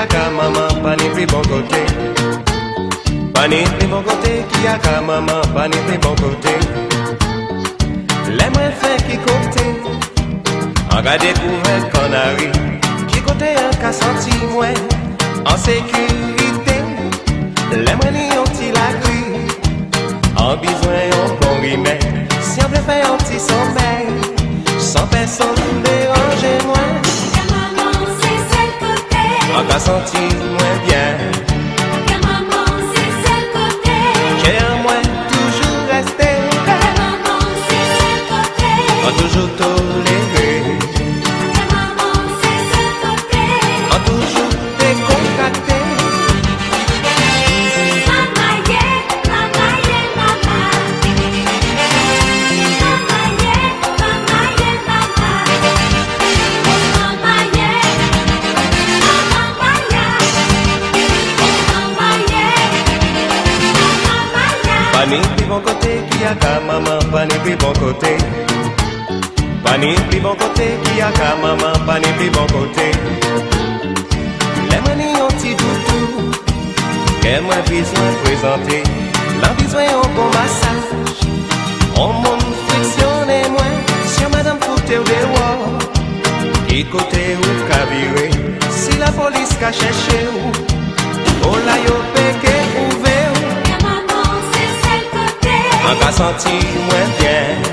Aka mama paniti bogote, paniti bogote ki aka mama paniti bogote. Lèmè fè ki kote, agade pou en kanari. Ki kote an ka santi mwen en sécurité. Lèmè ni yon ti la gri, an bizwen yon bon rimè. Si an vle fè yon ti sommeil, sans personne dérange mwen. Aka senti mwen bien, Aka maman se sel kote, ke an mwen toujou reste, Aka maman se sel kote, an toujou tolere, Aka maman se sel kote, an toujou te kontakte. Mama ye, mama ye, mama, mama ye, mama ye, mama, mama ye. Pani pli bon kote ki aka maman, pani pli bon kote. Pani pli bon kote ki aka maman, pani pli bon kote. Lè mwen ni yon ti toutou, ke mwen bizwen prezante. Lan bizwen yon bon masaj, on moun friksyone mwen. Si yon madame koute ou de wò, ki kote ou ka vire. Si la polis ka chèche ou, o la yo peke ouve ou. Aka senti mwen bien.